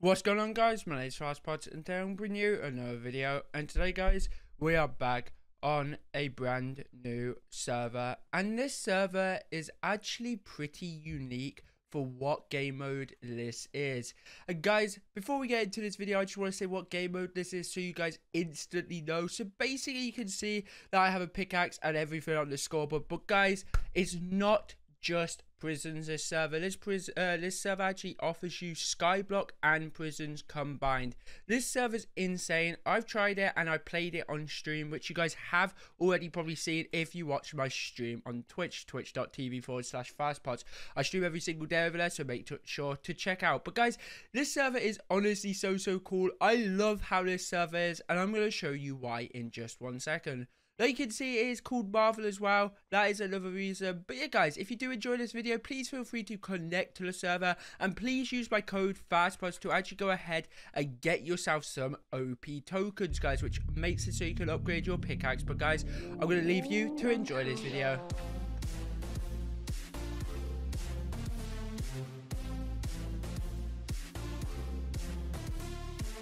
What's going on, guys? My name is FastPots and today I'm bringing you another video. And today, guys, we are back on a brand new server, and this server is actually pretty unique for what game mode this is. And guys, before we get into this video, I just want to say what game mode this is so you guys instantly know. So basically you can see that I have a pickaxe and everything on the scoreboard, but guys, it's not just prisons. This server, this server actually offers you skyblock and prisons combined. This server's insane. I've tried it and I played it on stream, which you guys have already probably seen if you watch my stream on Twitch, twitch.tv/fastpots. I stream every single day over there, so make sure to check out. But guys, this server is honestly so cool. I love how this server is, and I'm going to show you why in just 1 second. Now you can see it is called Marvel as well. That is another reason. But yeah, guys, if you do enjoy this video, please feel free to connect to the server. And please use my code FastPots to actually go ahead and get yourself some OP tokens, guys, which makes it so you can upgrade your pickaxe. But guys, I'm going to leave you to enjoy this video.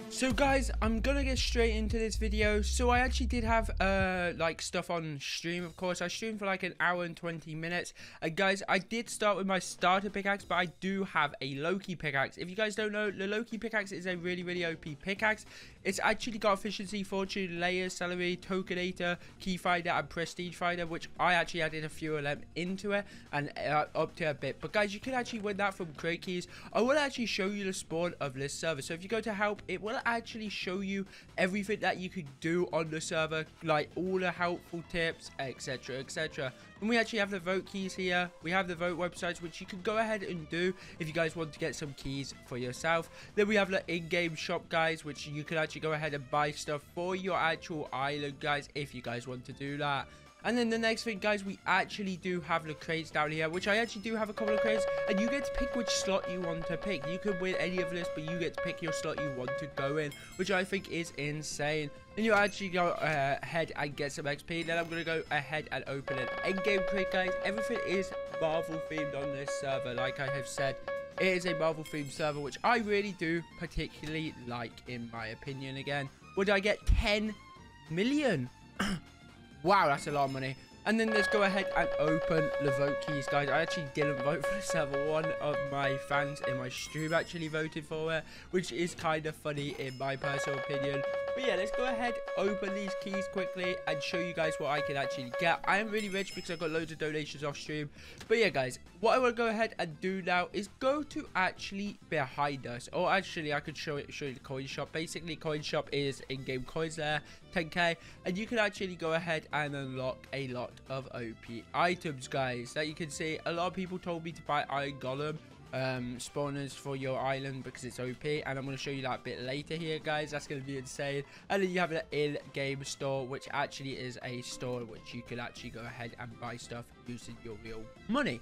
So guys, I'm gonna get straight into this video. So I actually did have like stuff on stream. Of course, I streamed for like an hour and 20 minutes. And guys, I did start with my starter pickaxe, but I do have a Loki pickaxe. If you guys don't know, the Loki pickaxe is a really OP pickaxe. It's actually got efficiency, fortune, layers, salary, tokenator, key finder, and prestige finder, which I actually added a few of them into it and up to a bit. But guys, you can actually win that from crate keys. I will actually show you the spawn of this server. So if you go to help, it will actually show you everything that you could do on the server, like all the helpful tips, etc, etc. And we actually have the vote keys here. We have the vote websites, which you can go ahead and do if you guys want to get some keys for yourself. Then we have the in-game shop, guys, which you can actually go ahead and buy stuff for your actual island, guys, if you guys want to do that. And then the next thing, guys, we actually do have the crates down here, which I actually do have a couple of crates, and you get to pick which slot you want to pick. You can win any of this, but you get to pick your slot you want to go in, which I think is insane. Then you actually go ahead and get some XP. Then I'm going to go ahead and open an end game crate, guys. Everything is Marvel themed on this server, like I have said. It is a Marvel themed server, which I really do particularly like, in my opinion. Again, would I get 10 million? Wow, that's a lot of money. And then let's go ahead and open the vote keys, guys. I actually didn't vote for this server. One of my fans in my stream actually voted for it, which is kind of funny in my personal opinion. But yeah, let's go ahead, open these keys quickly and show you guys what I can actually get. I am really rich because I got loads of donations off stream. But yeah, guys, what I want to go ahead and do now is go to actually behind us. Or actually, I could show you the coin shop. Basically, coin shop is in-game coins there, 10k. And you can actually go ahead and unlock a lot of OP items, guys, that you can see. A lot of people told me to buy Iron Golem spawners for your island because it's OP, and I'm going to show you that a bit later here, guys. That's going to be insane. And then you have an in-game store, which actually is a store which you can actually go ahead and buy stuff using your real money.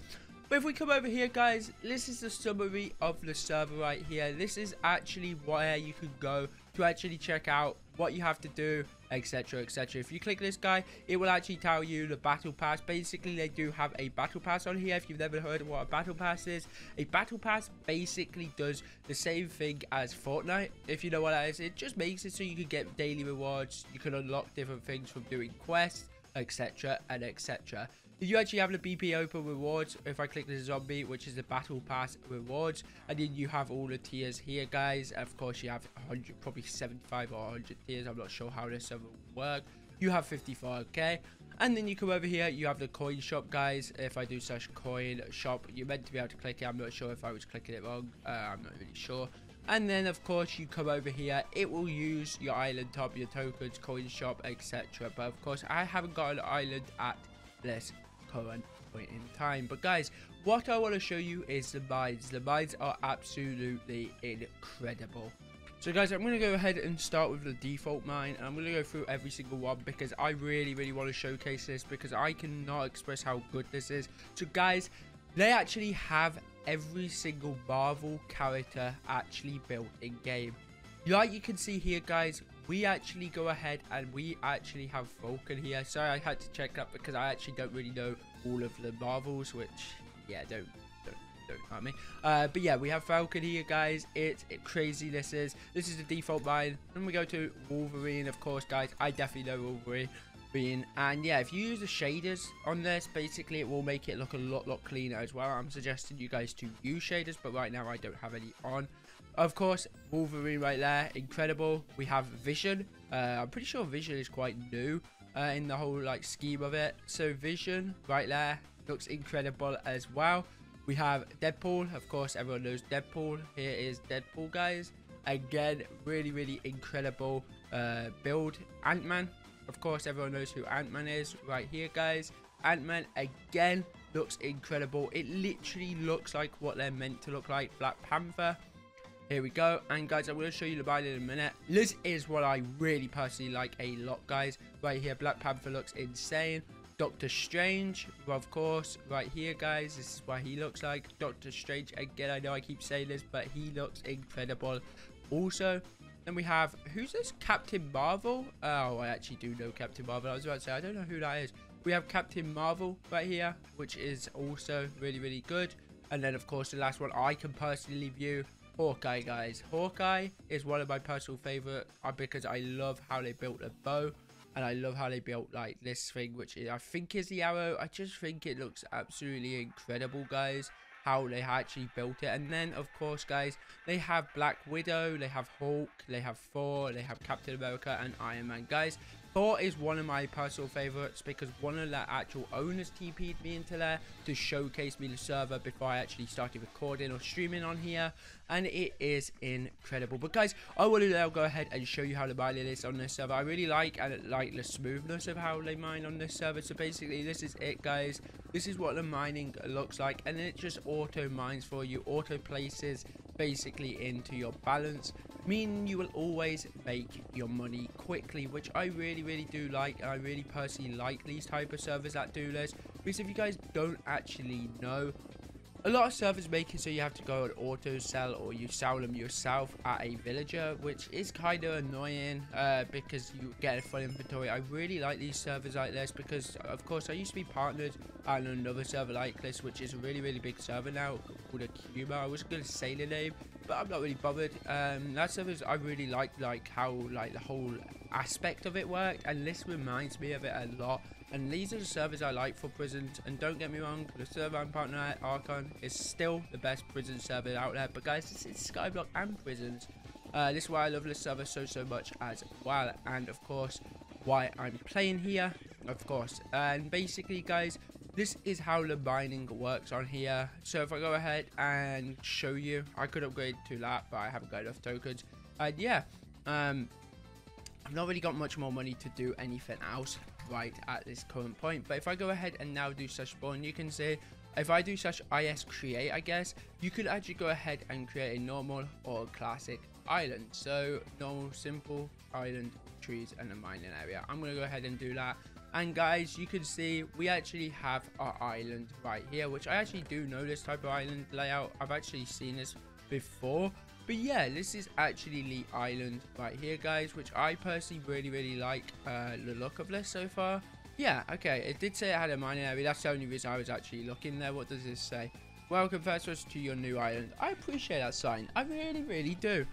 But if we come over here, guys, this is the summary of the server right here. This is actually where you can go to actually check out what you have to do, etc, etc. If you click this guy, it will actually tell you the battle pass. Basically, they do have a battle pass on here. If you've never heard of what a battle pass is, a battle pass basically does the same thing as Fortnite, if you know what that is. It just makes it so you can get daily rewards, you can unlock different things from doing quests, etc, and etc. You actually have the BP open rewards. If I click the zombie, which is the battle pass rewards, and then you have all the tiers here, guys. Of course, you have 100, probably 75 or 100 tiers. I'm not sure how this server will work. You have 54k. And then you come over here, you have the coin shop, guys. If I do search coin shop, you're meant to be able to click it. I'm not sure if I was clicking it wrong. I'm not really sure. And then, of course, you come over here. It will use your island top, your tokens, coin shop, etc. But, of course, I haven't got an island at this current point in time. But guys, what I want to show you is the mines. The mines are absolutely incredible. So guys, I'm going to go ahead and start with the default mine, and I'm going to go through every single one because I really want to showcase this, because I cannot express how good this is. So guys, they actually have every single Marvel character actually built in game. Like you can see here, guys, we actually go ahead and we actually have Falcon here. Sorry, I had to check that because I actually don't really know all of the Marvels, which, yeah, don't Pardon me. But yeah, we have Falcon here, guys. It's crazy. This is the default line. Then we go to Wolverine, of course, guys. I definitely know Wolverine. And yeah, if you use the shaders on this, basically it will make it look a lot cleaner as well. I'm suggesting you guys to use shaders, but right now I don't have any on. Of course, Wolverine right there, incredible. We have Vision. I'm pretty sure Vision is quite new in the whole like scheme of it. So Vision right there looks incredible as well. We have Deadpool. Of course, everyone knows Deadpool. Here is Deadpool, guys. Again, really incredible build. Ant-Man. Of course, everyone knows who Ant-Man is right here, guys. Ant-Man, again, looks incredible. It literally looks like what they're meant to look like. Black Panther. Here we go. And, guys, I'm going to show you the line in a minute. This is what I really personally like a lot, guys. Right here, Black Panther looks insane. Doctor Strange, of course, right here, guys. This is what he looks like. Doctor Strange, again, I know I keep saying this, but he looks incredible also. Then we have, who's this? Captain Marvel? Oh, I actually do know Captain Marvel. I was about to say, I don't know who that is. We have Captain Marvel right here, which is also really good. And then, of course, the last one I can personally view, Hawkeye, guys. Hawkeye is one of my personal favorite because I love how they built a bow. And I love how they built, like, this thing, which I think is the arrow. I just think it looks absolutely incredible, guys, how they actually built it. And then, of course, guys, they have Black Widow, they have Hulk, they have Thor, they have Captain America and Iron Man, guys. Thor is one of my personal favorites because one of their actual owners TP'd me into there to showcase me the server before I actually started recording or streaming on here, and it is incredible. But guys, I want to now go ahead and show you how to mine is on this server. I really like the smoothness of how they mine on this server. So basically, this is it, guys. This is what the mining looks like, and it just auto mines for you, auto places basically into your balance, meaning you will always make your money quickly, which I really do like. And I really personally like these type of servers that do this, because if you guys don't actually know, a lot of servers make it so you have to go and auto sell, or you sell them yourself at a villager, which is kind of annoying because you get a full inventory. I really like these servers like this because, of course, I used to be partnered on another server like this, which is a really big server now called Akuma. I was gonna say the name, but I'm not really bothered. That server, I really like how the whole aspect of it worked, and this reminds me of it a lot. And these are the servers I like for prisons. And don't get me wrong, the server I'm partnered at, Archon, is still the best prison server out there. But guys, this is Skyblock and prisons. This is why I love this server so much as well. And of course, why I'm playing here, of course. And basically, guys, this is how the mining works on here. So if I go ahead and show you, I could upgrade to that, but I haven't got enough tokens. And yeah, I've not really got much more money to do anything else right at this current point. But if I go ahead and now do slash spawn, you can see if I do slash is create, I guess you could actually go ahead and create a normal or classic island. So normal, simple island, trees and a mining area. I'm gonna go ahead and do that. And guys, you can see we actually have our island right here, which I actually do know this type of island layout. I've actually seen this before. But yeah, this is actually the island right here, guys, which I personally really like the look of this so far. Yeah, okay, it did say it had a mining area. That's the only reason I was actually looking there. What does this say? Welcome, FastPots, to your new island. I appreciate that sign. I really do.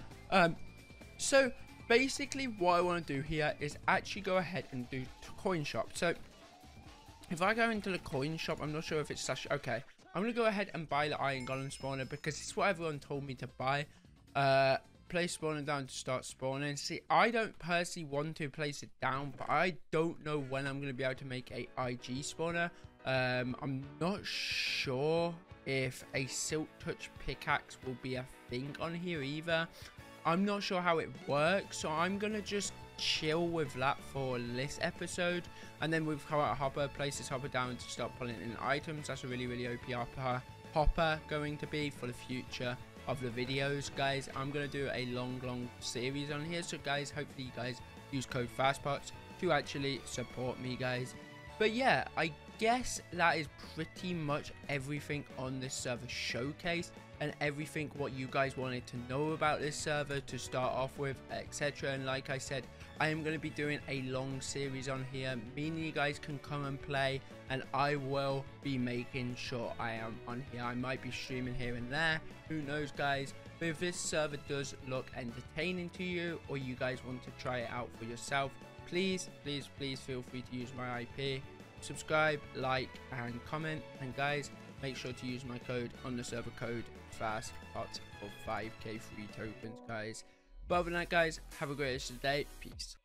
So basically what I want to do here is actually go ahead and do coin shop. So if I go into the coin shop, I'm not sure if it's slash. Okay, I'm going to go ahead and buy the iron golem spawner because it's what everyone told me to buy. Place spawner down to start spawning. See, I don't personally want to place it down, but I don't know when I'm going to be able to make a IG spawner. I'm not sure if a silk touch pickaxe will be a thing on here either. I'm not sure how it works, so I'm going to just chill with that for this episode. And then we've come out a hopper, place this hopper down to start pulling in items. That's a really OP hopper going to be for the future of the videos, guys. I'm gonna do a long series on here, so guys, hopefully you guys use code FastPots to actually support me, guys. But yeah, I guess that is pretty much everything on this server showcase. and everything what you guys wanted to know about this server to start off with, etc. And like I said, I am going to be doing a long series on here, meaning you guys can come and play, and I will be making sure I am on here. I might be streaming here and there, who knows guys, but if this server does look entertaining to you, or you guys want to try it out for yourself, please feel free to use my IP, subscribe, like and comment, and guys, make sure to use my code on the server code FastPots for 5k free tokens guys. But other than that guys, have a great rest of the day, peace.